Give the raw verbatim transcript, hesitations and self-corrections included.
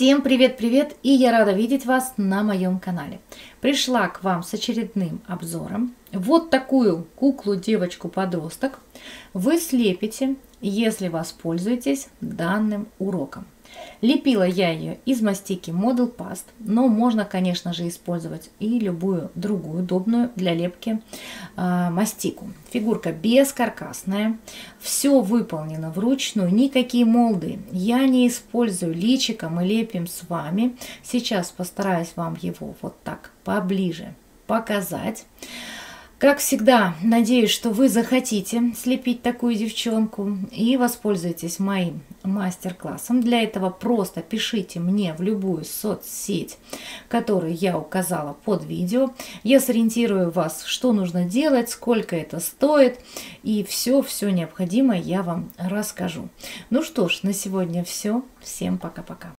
Всем привет-привет, и я рада видеть вас на моем канале. Пришла к вам с очередным обзором. Вот такую куклу-девочку-подросток вы слепите, если воспользуетесь данным уроком. Лепила я ее из мастики Model Past, но можно, конечно же, использовать и любую другую удобную для лепки э, мастику. Фигурка бескаркасная, все выполнено вручную, никакие молды я не использую, личико мы лепим с вами. Сейчас постараюсь вам его вот так поближе показать. Как всегда, надеюсь, что вы захотите слепить такую девчонку и воспользуйтесь моим мастер-классом. Для этого просто пишите мне в любую соцсеть, которую я указала под видео. Я сориентирую вас, что нужно делать, сколько это стоит, и все-все необходимое я вам расскажу. Ну что ж, на сегодня все. Всем пока-пока.